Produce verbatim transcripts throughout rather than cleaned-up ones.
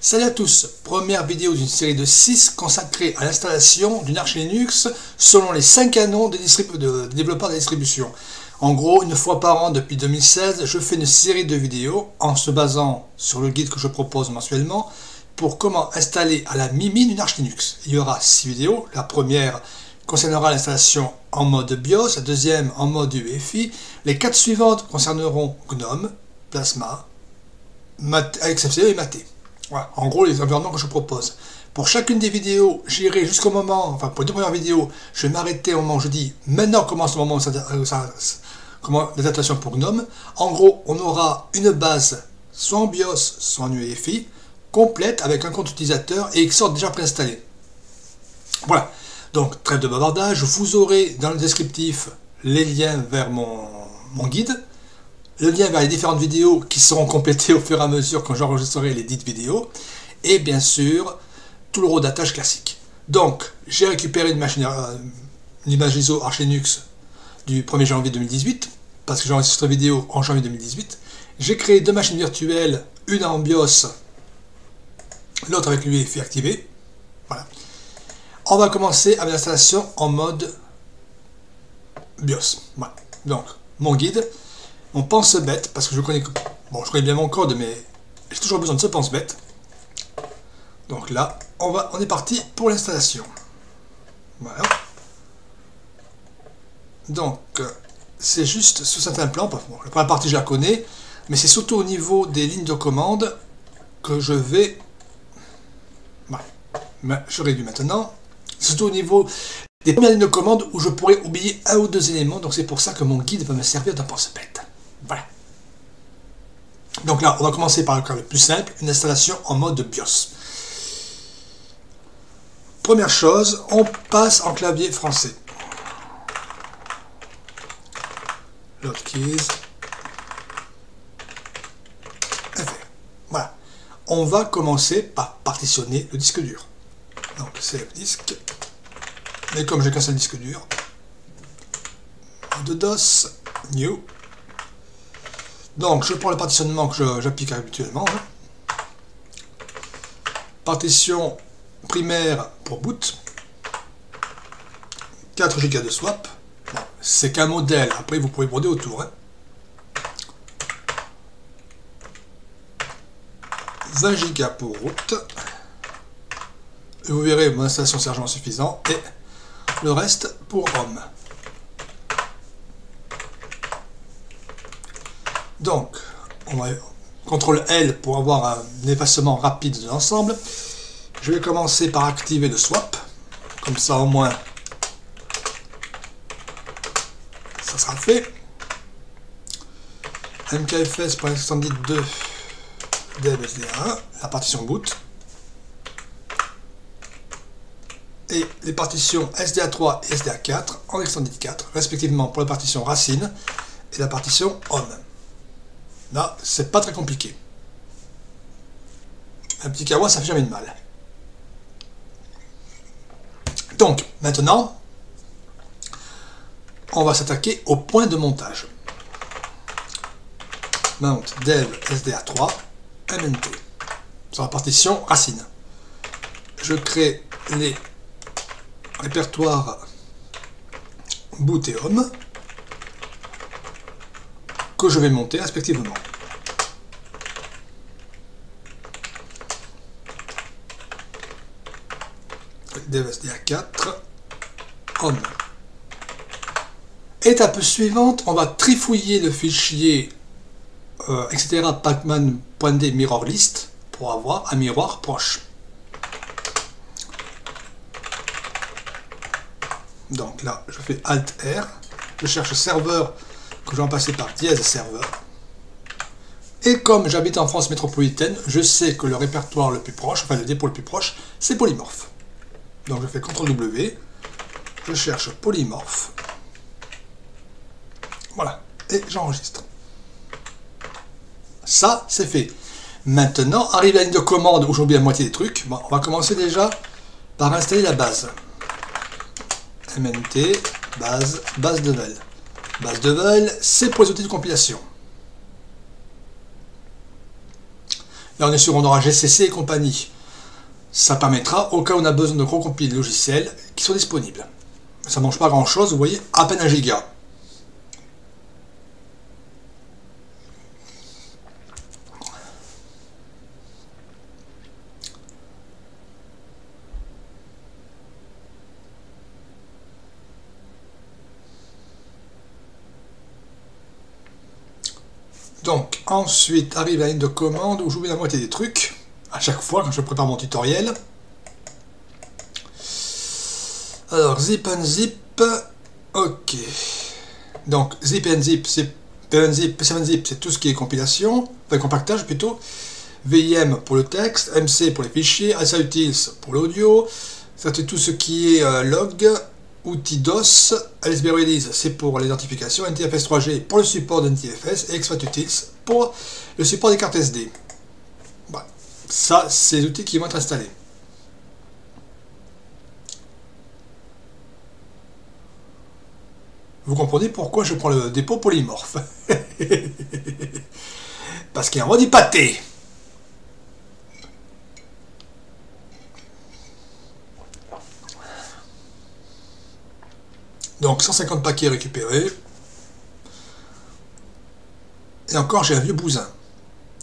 Salut à tous, première vidéo d'une série de six consacrée à l'installation d'une Arch Linux selon les cinq canons des, de, des développeurs de distribution. En gros, une fois par an depuis deux mille seize, je fais une série de vidéos en se basant sur le guide que je propose mensuellement pour comment installer à la mimine une Arch Linux. Il y aura six vidéos, la première concernera l'installation en mode BIOS, la deuxième en mode U E F I, les quatre suivantes concerneront GNOME, PLASMA, MATE, X F C E et MATE. Voilà, en gros les environnements que je propose. Pour chacune des vidéos, j'irai jusqu'au moment, enfin pour les deux premières vidéos, je vais m'arrêter au moment où je dis maintenant commence le moment où ça, ça, comment l'adaptation pour GNOME. En gros, on aura une base soit en BIOS, soit en U E F I, complète avec un compte utilisateur et X O R G déjà préinstallé. Voilà, donc trêve de bavardage, vous aurez dans le descriptif les liens vers mon, mon guide. Le lien vers les différentes vidéos qui seront complétées au fur et à mesure quand j'enregistrerai les dites vidéos, et bien sûr tout le rodatage classique. Donc j'ai récupéré une, machine, euh, une image I S O Arch Linux du premier janvier deux mille dix-huit, parce que j'ai enregistré vidéo en janvier deux mille dix-huit. J'ai créé deux machines virtuelles, une en BIOS, l'autre avec l'U E F I activé. Voilà. On va commencer avec l'installation en mode BIOS. Voilà. Donc mon guide. Mon pense-bête, parce que je connais, bon, je connais bien mon code, mais j'ai toujours besoin de ce pense-bête. Donc là, on, va, on est parti pour l'installation. Voilà. Donc, c'est juste sous certains plans. Bon, la première partie, je la connais, mais c'est surtout au niveau des lignes de commande que je vais... Voilà. Je réduis maintenant. C'est surtout au niveau des premières lignes de commande où je pourrais oublier un ou deux éléments. Donc c'est pour ça que mon guide va me servir d'un pense-bête. Voilà. Donc là, on va commencer par le cas le plus simple, une installation en mode BIOS. Première chose, on passe en clavier français. Load keys. Voilà. On va commencer par partitionner le disque dur. Donc, cfdisk. Mais comme j'ai qu'un seul disque dur, de DOS, new. Donc, je prends le partitionnement que j'applique habituellement. Partition primaire pour boot. quatre gigas de swap. Bon, c'est qu'un modèle. Après, vous pouvez broder autour. Hein. vingt gigas pour root. Et vous verrez, mon installation c'est largement suffisant. Et le reste pour home. Donc, on va contrôle L pour avoir un effacement rapide de l'ensemble. Je vais commencer par activer le swap. Comme ça, au moins, ça sera fait. m k f s point e x t deux dev s d un, la partition boot. Et les partitions s d a trois et s d a quatre en extended quatre, respectivement pour la partition racine et la partition home. Là, c'est pas très compliqué. Un petit kawa, ça fait jamais de mal. Donc, maintenant, on va s'attaquer au point de montage. Mount dev s d a trois mnt sur la partition racine. Je crée les répertoires boot et home que je vais monter respectivement. dev s d a quatre, home. Étape suivante, on va trifouiller le fichier euh, et cetera pacman.d mirror list pour avoir un miroir proche. Donc là, je fais alt R, je cherche serveur que je vais en passer par dièse serveur. Et comme j'habite en France métropolitaine, je sais que le répertoire le plus proche, enfin le dépôt le plus proche, c'est polymorphe. Donc je fais contrôle W, je cherche polymorphe. Voilà, et j'enregistre. Ça, c'est fait. Maintenant, arrive la ligne de commande où j'oublie la moitié des trucs. Bon, on va commencer déjà par installer la base. mnt base base devel. Base devel, c'est pour les outils de compilation. Là, on est sûr qu'on aura G C C et compagnie. Ça permettra, au cas où on a besoin de recompiler des logiciels qui sont disponibles. Ça ne mange pas grand-chose, vous voyez, à peine un giga. Donc, ensuite arrive la ligne de commande où j'oublie la moitié des trucs, à chaque fois quand je prépare mon tutoriel. Alors, zip and zip, ok. Donc, zip and zip, zip and zip, seven zip, c'est tout ce qui est compilation, enfin compactage plutôt. V I M pour le texte, M C pour les fichiers, alsa-utils pour l'audio, ça c'est tout ce qui est euh, log, outils D O S, L S B Release, c'est pour l'identification, N T F S trois G pour le support de N T F S, et exfat-utils pour le support des cartes S D. Voilà. Ça, c'est les outils qui vont être installés. Vous comprenez pourquoi je prends le dépôt polymorphe. Parce qu'il y a un roi du pâté. Donc cent cinquante paquets récupérés. Et encore, j'ai un vieux bousin.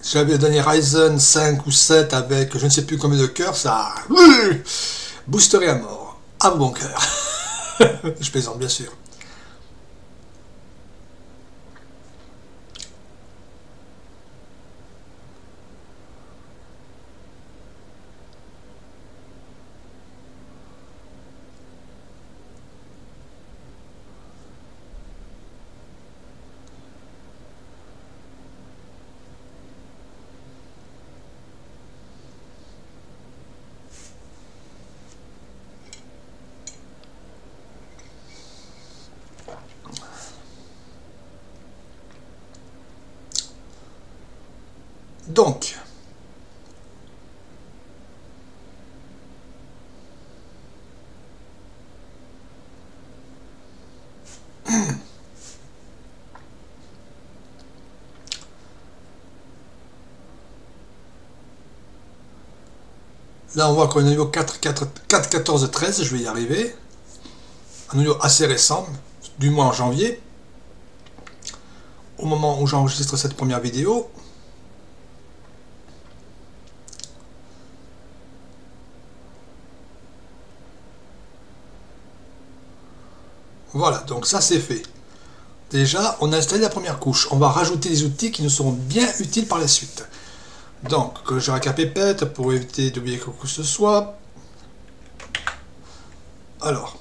J'avais le dernier Ryzen cinq ou sept avec je ne sais plus combien de cœurs, ça a boosteré à mort. À mon cœur. Je plaisante, bien sûr. Donc, là on voit qu'on est au niveau quatre, quatorze, treize, je vais y arriver, un niveau assez récent, du mois en janvier, au moment où j'enregistre cette première vidéo. Voilà, donc ça c'est fait. Déjà, on a installé la première couche. On va rajouter des outils qui nous seront bien utiles par la suite. Donc, que je racape et pète pour éviter d'oublier quoi que ce soit. Alors.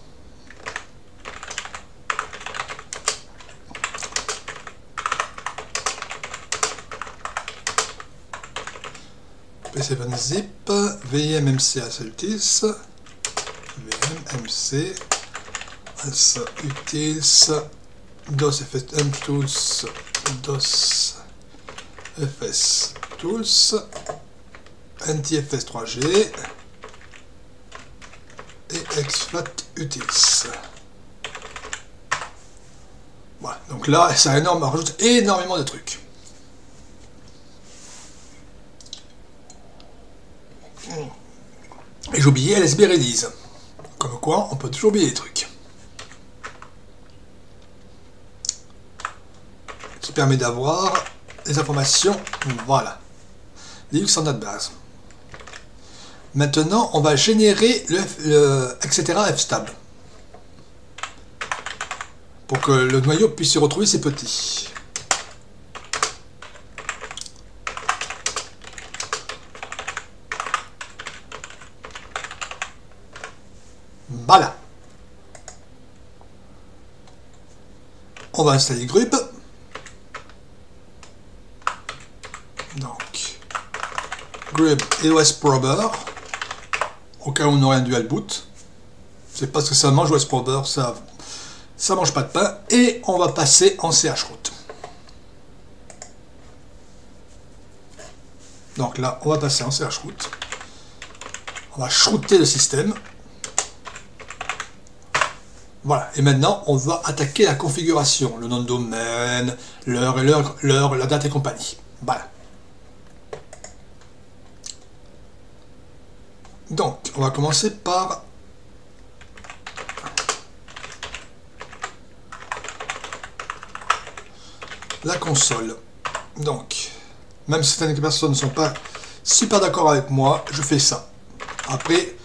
P C vingt zip, V M M C alsa-utils, V M M C alsa-utils, dos F S M tools, dos F S tools, N T F S trois G et exfat-utils. Voilà, donc là, c'est énorme, on rajoute énormément de trucs. Et j'ai oublié L S B Release. Comme quoi, on peut toujours oublier des trucs. Permet d'avoir les informations, voilà, Linux standard base. Maintenant, on va générer le, le et cetera fstable pour que le noyau puisse y retrouver ses petits. Voilà. On va installer Grub. Grub et O S Prober, au cas où on aurait un dual boot. C'est parce que ça mange O S Prober, ça ça mange pas de pain. Et on va passer en chroot. Donc là, on va passer en chroot. On va chrooter le système. Voilà. Et maintenant, on va attaquer la configuration, le nom de domaine, l'heure et l'heure, l'heure, la date et compagnie. Voilà. Donc, on va commencer par la console. Donc, même si certaines personnes ne sont pas super d'accord avec moi, je fais ça. Après,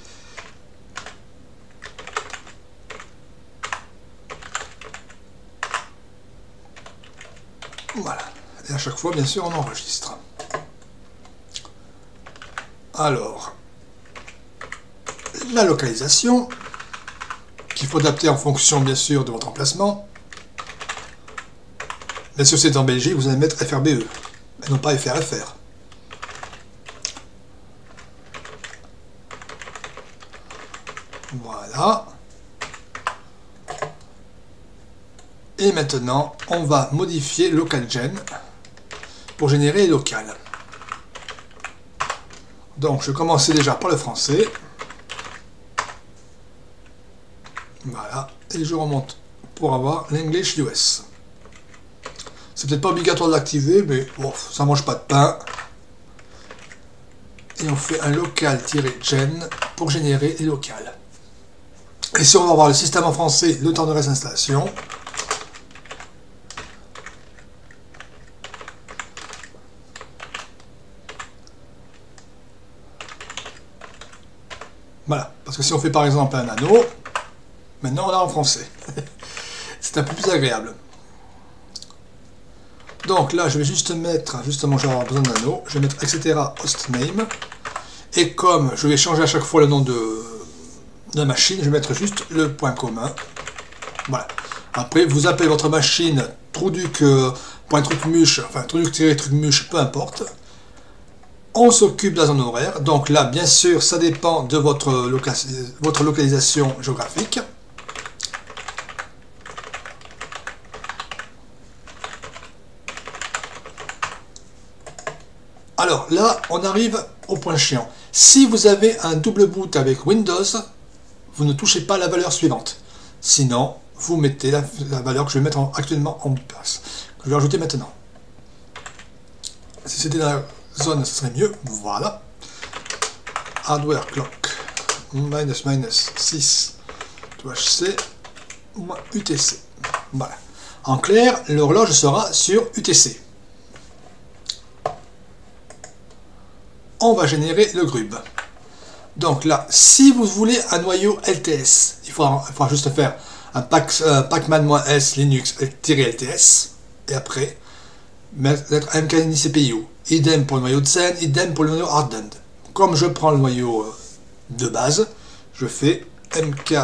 voilà. Et à chaque fois, bien sûr, on enregistre. Alors, la localisation, qu'il faut adapter en fonction, bien sûr, de votre emplacement. Bien sûr, si c'est en Belgique, vous allez mettre F R B E, et non pas F R F R. Voilà. Et maintenant, on va modifier localgen pour générer les locales. Donc, je commençais déjà par le français. Voilà. Et je remonte pour avoir l'English U S. C'est peut-être pas obligatoire de l'activer, mais bon, ça mange pas de pain. Et on fait un local-gen pour générer les locales. Et si on va avoir le système en français, le temps de reste installation. Voilà, parce que si on fait par exemple un nano, maintenant on l'a en français. C'est un peu plus agréable. Donc là, je vais juste mettre, justement, je vais avoir besoin d'un nano, je vais mettre et cetera hostname. Et comme je vais changer à chaque fois le nom de, de la machine, je vais mettre juste le point commun. Voilà. Après, vous appelez votre machine truduc, euh, point truc muche, enfin truduc tiré truc muche, peu importe. On s'occupe de la zone horaire. Donc là, bien sûr, ça dépend de votre, loca votre localisation géographique. Alors là, on arrive au point chiant. Si vous avez un double boot avec Windows, vous ne touchez pas la valeur suivante. Sinon, vous mettez la, la valeur que je vais mettre en, actuellement en place, que je vais rajouter maintenant. Si c'était la zone, ce serait mieux. Voilà. Hardware clock minus minus six U H C moins U T C. Voilà. En clair, l'horloge sera sur U T C. On va générer le grub. Donc là, si vous voulez un noyau L T S, il faudra, il faudra juste faire un pac, euh, pacman-s linux-lts et après mettre mkfs.ext deux. Idem pour le noyau de scène, idem pour le noyau hardened. Comme je prends le noyau euh, de base, je fais mk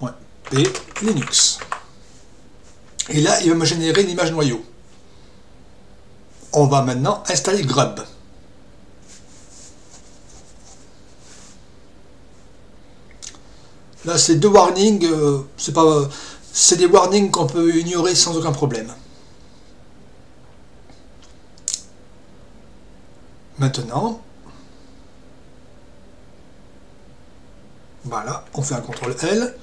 ouais, p linux. Et là, il va me générer l'image noyau. On va maintenant installer Grub. Là, c'est deux warnings, euh, c'est pas, euh, c'est des warnings qu'on peut ignorer sans aucun problème. Maintenant, voilà, on fait un contrôle L,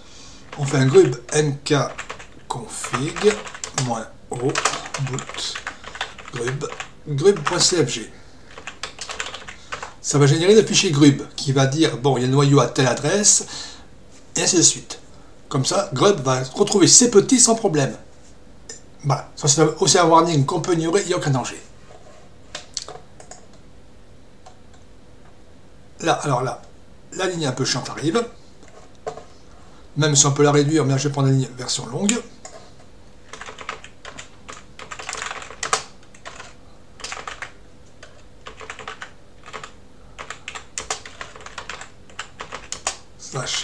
on fait un grub nkconfig -o boot. Grub, grub.cfg. Ça va générer le fichier grub qui va dire bon, il y a le noyau à telle adresse et ainsi de suite. Comme ça, grub va retrouver ses petits sans problème. Voilà, ça c'est aussi un warning qu'on peut ignorer, il n'y a aucun danger. Là, alors là, la ligne un peu chiante arrive. Même si on peut la réduire, mais là je vais prendre la ligne version longue.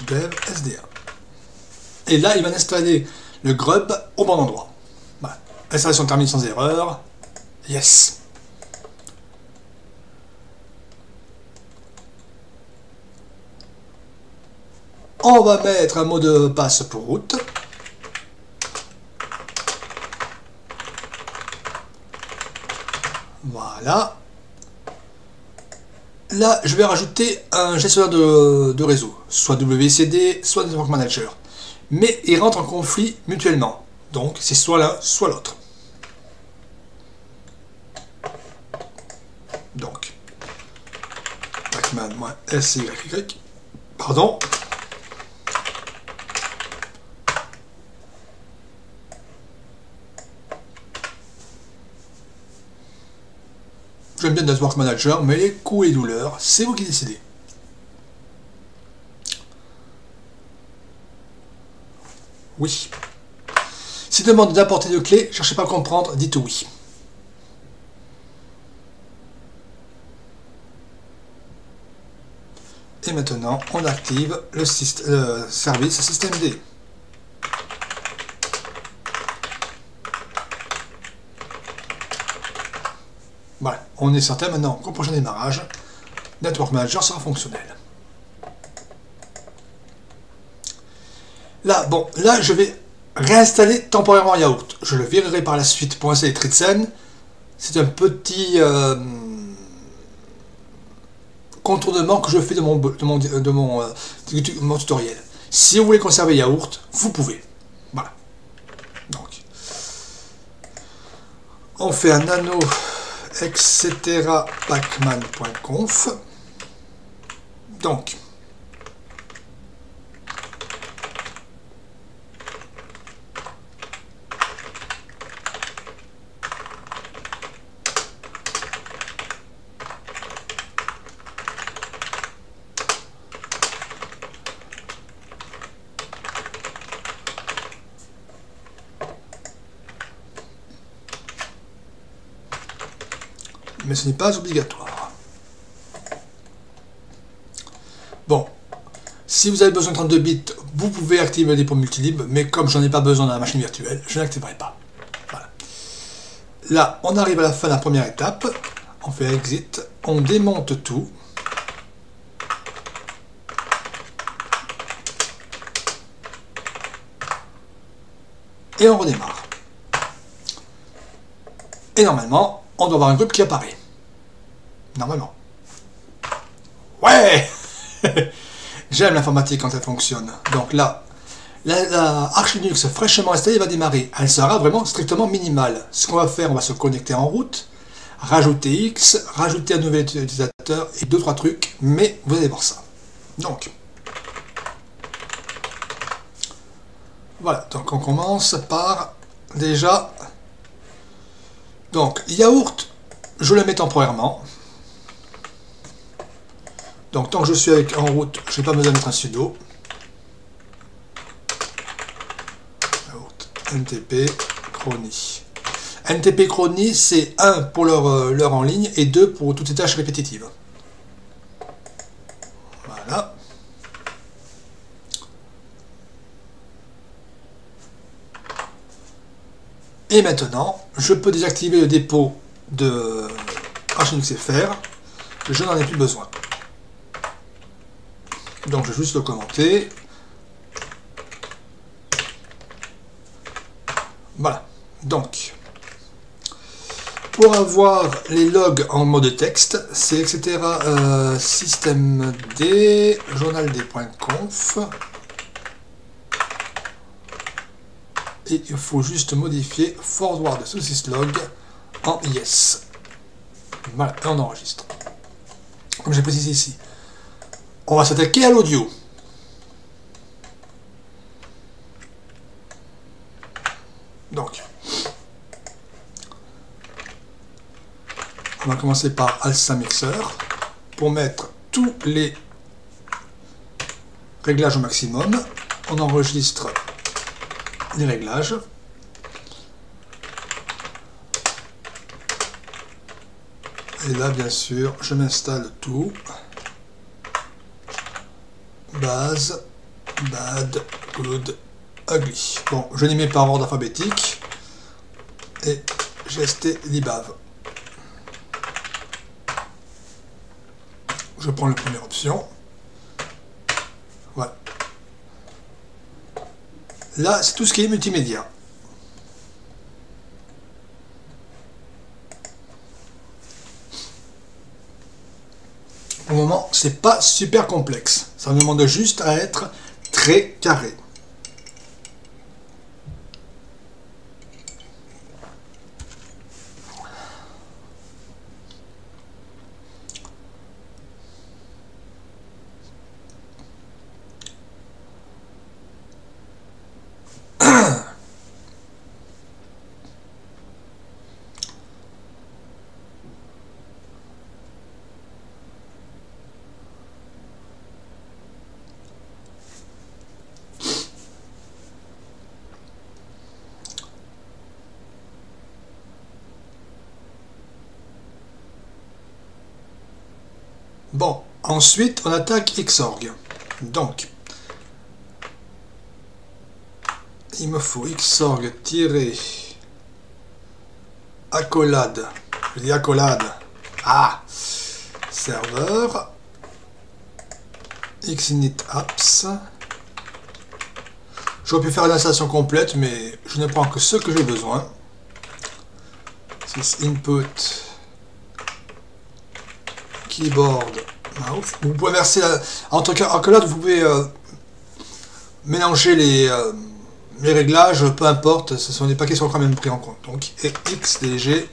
Dev S D A. Et là, il va installer le grub au bon endroit. Voilà. Installation terminée sans erreur. Yes. On va mettre un mot de passe pour route. Voilà. Là, je vais rajouter un gestionnaire de, de réseau, soit W C D, soit Network Manager. Mais ils rentrent en conflit mutuellement. Donc, c'est soit l'un, soit l'autre. Donc, Pacman, moi, S Y Y, pardon. J'aime bien Network Manager, mais les coups et douleurs, c'est vous qui décidez. Oui. Si demande d'apporter de clés, cherchez pas à comprendre, dites oui. Et maintenant, on active le, syst le service systemd. Voilà, on est certain maintenant qu'au prochain démarrage, Network Manager sera fonctionnel. Là, bon, là je vais réinstaller temporairement Yaourt. Je le virerai par la suite pour installer Trizen. C'est un petit euh, contournement que je fais de mon, de mon, de mon, euh, de mon tutoriel. Si vous voulez conserver Yaourt, vous pouvez. Voilà. Donc, on fait un nano etc pacman.conf. Donc, mais ce n'est pas obligatoire. Bon, si vous avez besoin de trente-deux bits, vous pouvez activer les dépôts multilib, mais comme j'en ai pas besoin dans la machine virtuelle, je n'activerai pas. Voilà. Là, on arrive à la fin de la première étape, on fait exit, on démonte tout. Et on redémarre. Et normalement, on doit avoir un groupe qui apparaît. Normalement. Ouais. J'aime l'informatique quand elle fonctionne. Donc là, la, la Arch Linux fraîchement installée va démarrer. Elle sera vraiment strictement minimale. Ce qu'on va faire, on va se connecter en route, rajouter X, rajouter un nouvel utilisateur et deux trois trucs, mais vous allez voir ça. Donc, voilà, donc on commence par, déjà, donc Yaourt, je le mets temporairement. Donc tant que je suis avec en route, je n'ai pas besoin de mettre un sudo. Yaourt, N T P, chrony. N T P, chrony, c'est un pour l'heure l'heure en ligne et deux pour toutes les tâches répétitives. Voilà. Et maintenant, je peux désactiver le dépôt de Arch Linux F R, je n'en ai plus besoin. Donc je vais juste le commenter. Voilà. Donc, pour avoir les logs en mode texte, c'est et cetera euh, systemd, journald.conf. Et il faut juste modifier forward sysslog en yes. Voilà, et on enregistre. Comme j'ai précisé ici. On va s'attaquer à l'audio. Donc, on va commencer par alsa mixeur pour mettre tous les réglages au maximum. On enregistre les réglages. Et là, bien sûr, je m'installe tout. Base, bad, good, ugly. Bon, je les mets par ordre alphabétique. Et gst libav. Je prends la première option. Voilà. Là, c'est tout ce qui est multimédia. Pour le moment, c'est pas super complexe. Ça me demande juste à être très carré. Bon, ensuite on attaque X O R G. Donc, il me faut X O R G tirer accolade. Je dis accolade. Ah, serveur. Xinit apps. J'aurais pu faire l'installation complète, mais je ne prends que ce que j'ai besoin. six input keyboard mouse. Vous pouvez verser la... en tout cas en colonne, vous pouvez euh, mélanger les, euh, les réglages, peu importe, ce sont des paquets qui sont quand même pris en compte. Donc xdg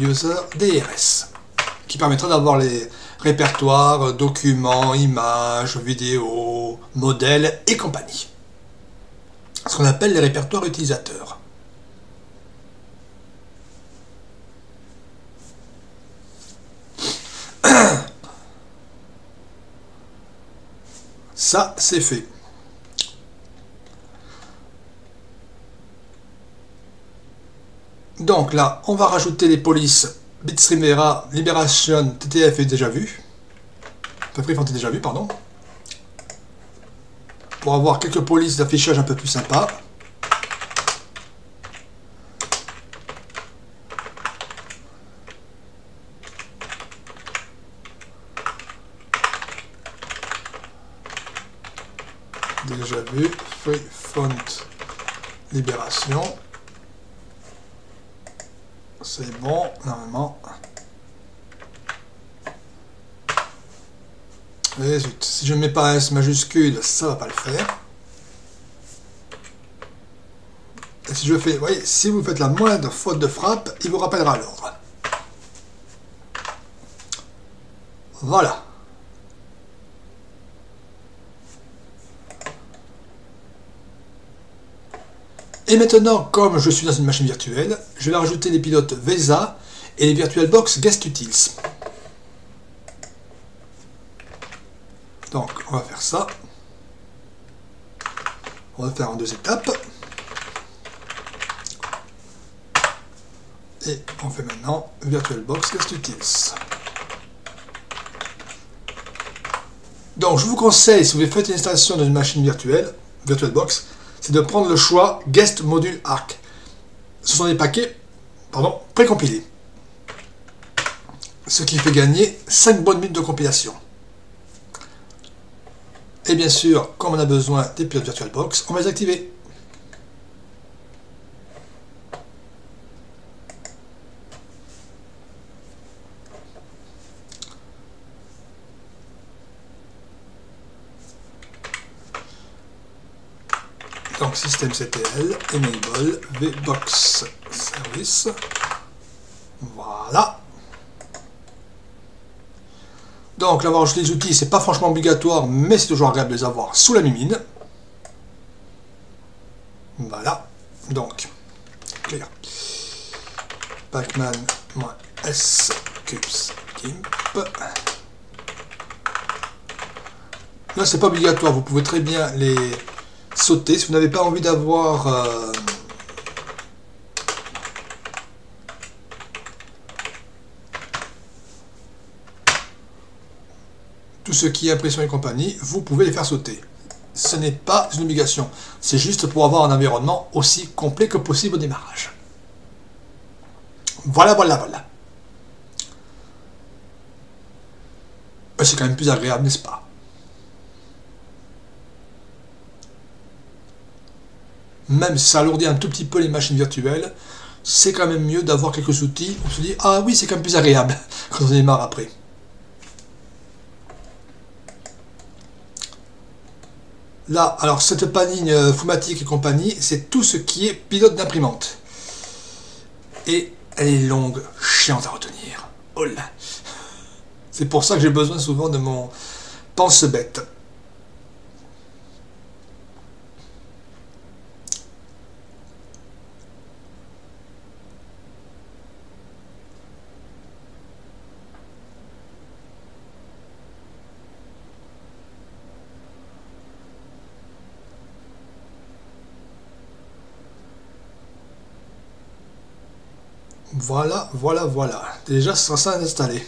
user D R S qui permettra d'avoir les répertoires, documents, images, vidéos, modèles et compagnie. Ce qu'on appelle les répertoires utilisateurs. Ça, c'est fait. Donc là, on va rajouter les polices Bitstream Era, Liberation, T T F est déjà vu. Prefant est déjà vu, pardon. Pour avoir quelques polices d'affichage un peu plus sympa. Déjà vu. Free Font Libération. C'est bon, normalement. Et zut, si je ne mets pas S majuscule, ça va pas le faire. Et si je fais, vous voyez, si vous faites la moindre faute de frappe, il vous rappellera l'ordre. Voilà. Et maintenant, comme je suis dans une machine virtuelle, je vais rajouter les pilotes V E S A et les VirtualBox GuestUtils. Donc, on va faire ça. On va le faire en deux étapes. Et on fait maintenant VirtualBox GuestUtils. Donc, je vous conseille, si vous faites une installation dans une machine virtuelle, VirtualBox, c'est de prendre le choix Guest Module Arc. Ce sont des paquets pardon, précompilés. Ce qui fait gagner cinq bonnes minutes de compilation. Et bien sûr, comme on a besoin des pilotes VirtualBox, on va les activer. Donc système C T L, enable, vbox service, voilà. Donc l'avoir ajouté les outils, c'est pas franchement obligatoire, mais c'est toujours agréable de les avoir sous la mimine. Voilà, donc, clear. Pacman -S cubes gimp. Là c'est pas obligatoire, vous pouvez très bien les sauter si vous n'avez pas envie d'avoir euh, tout ce qui est impression et compagnie, vous pouvez les faire sauter. Ce n'est pas une obligation, c'est juste pour avoir un environnement aussi complet que possible au démarrage. Voilà, voilà, voilà. C'est quand même plus agréable, n'est-ce pas? Même si ça alourdit un tout petit peu les machines virtuelles, c'est quand même mieux d'avoir quelques outils. On se dit, ah oui, c'est quand même plus agréable quand on démarre après. Là, alors cette panigne euh, Fumatic et compagnie, c'est tout ce qui est pilote d'imprimante. Et elle est longue, chiante à retenir. Oh là. C'est pour ça que j'ai besoin souvent de mon pense-bête. Voilà, voilà, voilà. Déjà, ce sera ça installé.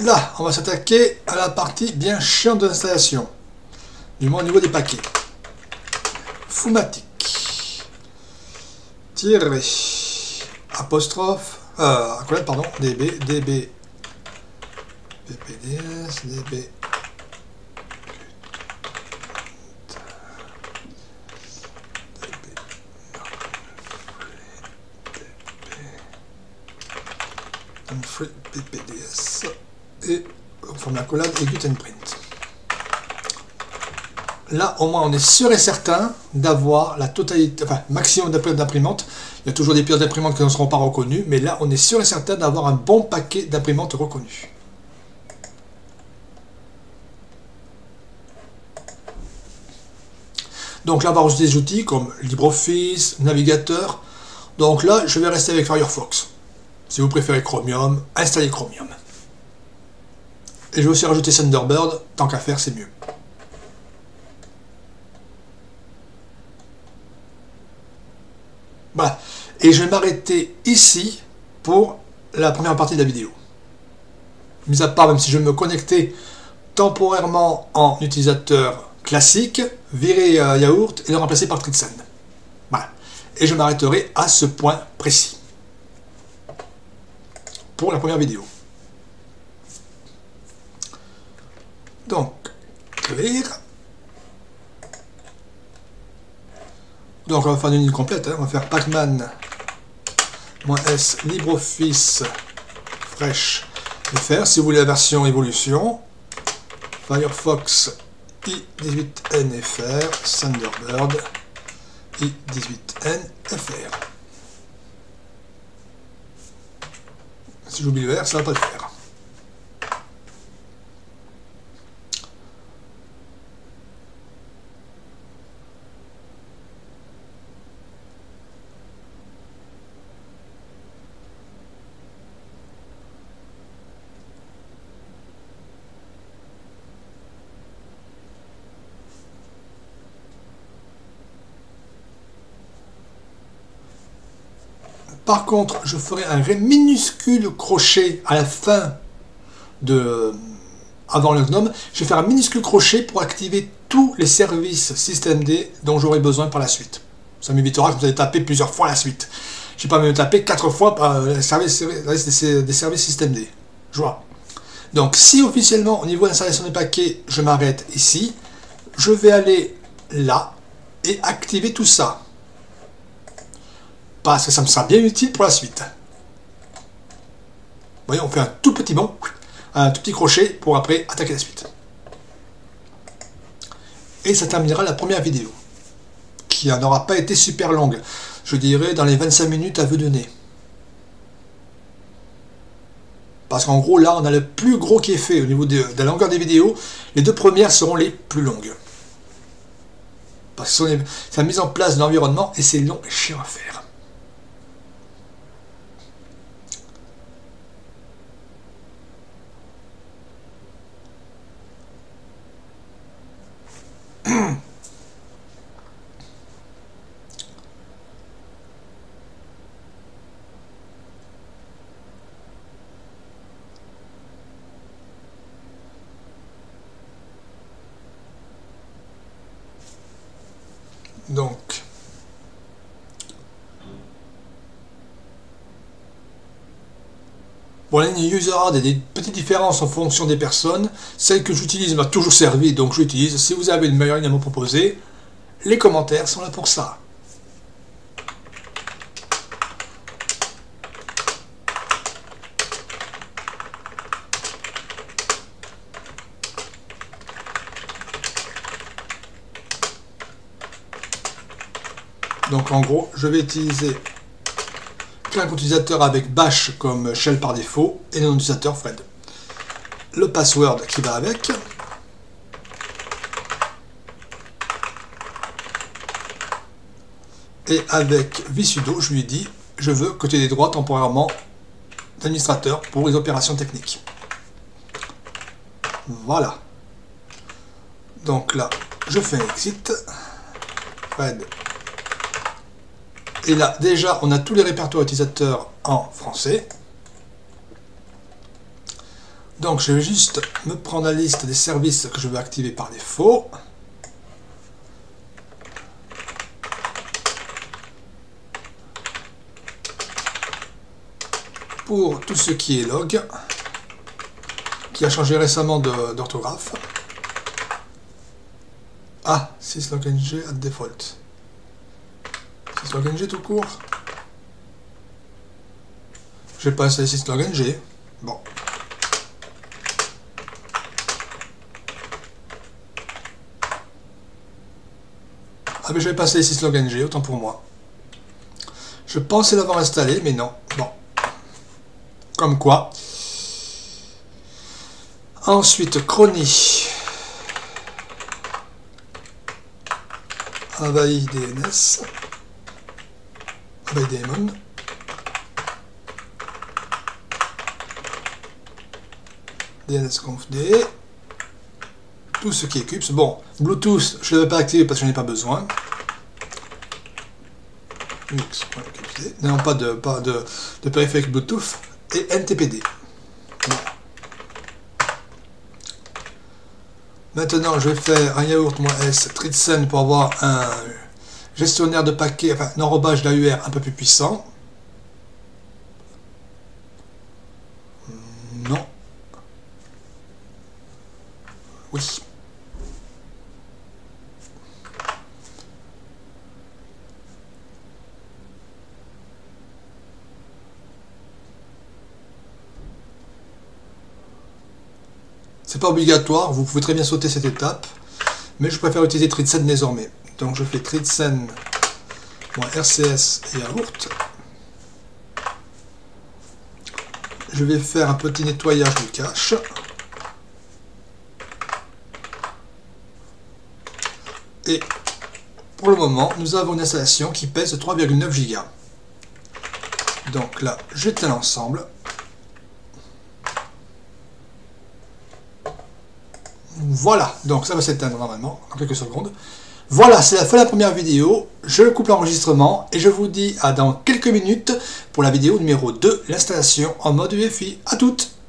Là, on va s'attaquer à la partie bien chiante de l'installation, du moins au niveau des paquets. Fumatic, tiré, apostrophe, euh, pardon, db, db, ppds, db, P P D S et on forme la collade et Gut and Print. Là au moins on est sûr et certain d'avoir la totalité, enfin maximum d'imprimantes. Il y a toujours des pires d'imprimantes qui ne seront pas reconnues, mais là on est sûr et certain d'avoir un bon paquet d'imprimantes reconnues. Donc là on va rajouter des outils comme LibreOffice, navigateur. Donc là je vais rester avec Firefox. Si vous préférez Chromium, installez Chromium. Et je vais aussi rajouter Thunderbird, tant qu'à faire c'est mieux. Voilà. Et je vais m'arrêter ici pour la première partie de la vidéo. Mis à part, même si je vais me connecter temporairement en utilisateur classique, virer euh, Yaourt et le remplacer par Trizen. Voilà. Et je m'arrêterai à ce point précis. Pour la première vidéo. Donc, clear. Donc, on va faire une ligne complète. Hein. On va faire Pacman -s LibreOffice Fresh F R. Si vous voulez la version évolution, Firefox i dix-huit N F R, Thunderbird i dix-huit N F R. Si j'oublie le R, ça va pas le faire. Par contre, je ferai un minuscule crochet à la fin de... avant le GNOME. Je vais faire un minuscule crochet pour activer tous les services systemd dont j'aurai besoin par la suite. Ça m'évitera que vous allez taper plusieurs fois la suite. Je ne vais pas me taper quatre fois par les services, des services systemd. Je vois. Donc, si officiellement, au niveau d'installation des paquets, je m'arrête ici, je vais aller là et activer tout ça. Parce que ça me sera bien utile pour la suite. Voyons, on fait un tout petit bond, un tout petit crochet pour après attaquer la suite. Et ça terminera la première vidéo, qui n'aura pas été super longue. Je dirais dans les vingt-cinq minutes à vue de nez. Parce qu'en gros, là, on a le plus gros qui est fait au niveau de, de la longueur des vidéos. Les deux premières seront les plus longues. Parce que c'est la mise en place de l'environnement et c'est long et chiant à faire. Donc, bon, la ligne user a des, des petites différences en fonction des personnes. Celle que j'utilise m'a toujours servi, donc je l'utilise. Si vous avez une meilleure ligne à me proposer, les commentaires sont là pour ça. Donc en gros, je vais utiliser client utilisateur avec bash comme shell par défaut et non utilisateur Fred. Le password qui va avec. Et avec vsudo, je lui dis je veux côté des droits temporairement d'administrateur pour les opérations techniques. Voilà. Donc là, je fais exit. Fred. Et là, déjà, on a tous les répertoires utilisateurs en français. Donc je vais juste me prendre la liste des services que je veux activer par défaut. Pour tout ce qui est log, qui a changé récemment d'orthographe. Ah, syslog-ng at default. syslog-ng tout court. Je passe à syslog-ng. Bon. Ah, mais je vais passer à syslog-ng, autant pour moi. Je pensais l'avoir installé, mais non. Bon. Comme quoi. Ensuite, chrony envahit D N S, envahit daemon. D N S confd, tout ce qui est cubes. Bon, Bluetooth, je ne l'avais pas activé parce que je n'en ai pas besoin. Linux.qubsd, non, pas de, pas de, de périphérique Bluetooth. Et N T P D. Maintenant, je vais faire un yaourt-s Trizen pour avoir un gestionnaire de paquets, enfin un enrobage d'A U R un peu plus puissant. Non. Oui. C'est pas obligatoire, vous pouvez très bien sauter cette étape, mais je préfère utiliser Trizen désormais. Donc je fais Trizen R C S et Yaourt. Je vais faire un petit nettoyage du cache. Et pour le moment, nous avons une installation qui pèse trois virgule neuf giga. Donc là, j'éteins l'ensemble. Voilà, donc ça va s'éteindre normalement en quelques secondes. Voilà, c'est la fin de la première vidéo. Je coupe l'enregistrement et je vous dis à dans quelques minutes pour la vidéo numéro deux, l'installation en mode U E F I. À toutes!